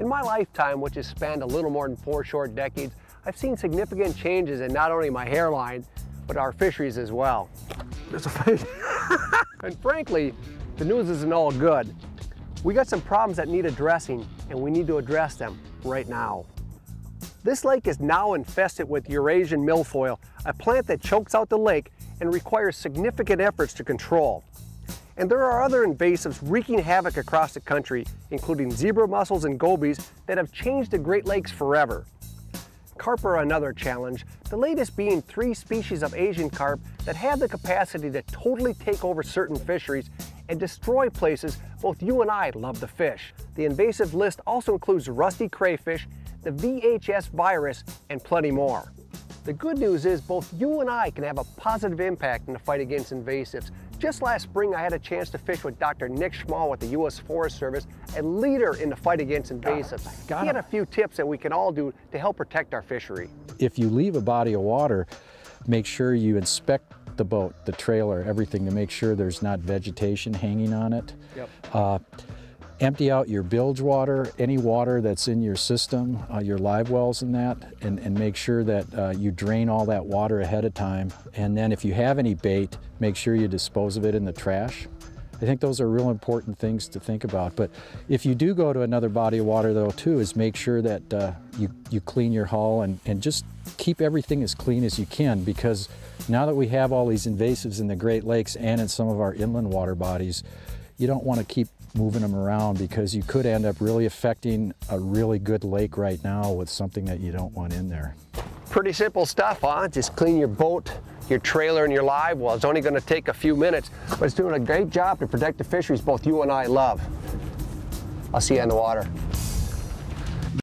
In my lifetime, which has spanned a little more than 4 short decades, I've seen significant changes in not only my hairline, but our fisheries as well. There's a fish. And frankly, the news isn't all good. We got some problems that need addressing, and we need to address them right now. This lake is now infested with Eurasian milfoil, a plant that chokes out the lake and requires significant efforts to control. And there are other invasives wreaking havoc across the country, including zebra mussels and gobies that have changed the Great Lakes forever. Carp are another challenge, the latest being 3 species of Asian carp that have the capacity to totally take over certain fisheries and destroy places both you and I love to fish. The invasive list also includes rusty crayfish, the VHS virus, and plenty more. The good news is both you and I can have a positive impact in the fight against invasives. Just last spring, I had a chance to fish with Dr. Nick Schmall with the US Forest Service, a leader in the fight against invasives. He had a few tips that we can all do to help protect our fishery. If you leave a body of water, make sure you inspect the boat, the trailer, everything, to make sure there's not vegetation hanging on it. Yep. Empty out your bilge water, any water that's in your system, your live wells and that, and make sure that you drain all that water ahead of time. And then if you have any bait, make sure you dispose of it in the trash. I think those are real important things to think about. But if you do go to another body of water though too, is make sure that you clean your hull and just keep everything as clean as you can, because now that we have all these invasives in the Great Lakes and in some of our inland water bodies, you don't want to keep moving them around, because you could end up really affecting a really good lake right now with something that you don't want in there. Pretty simple stuff, huh? Just clean your boat, your trailer, and your live well. It's only going to take a few minutes, but it's doing a great job to protect the fisheries both you and I love. I'll see you on the water.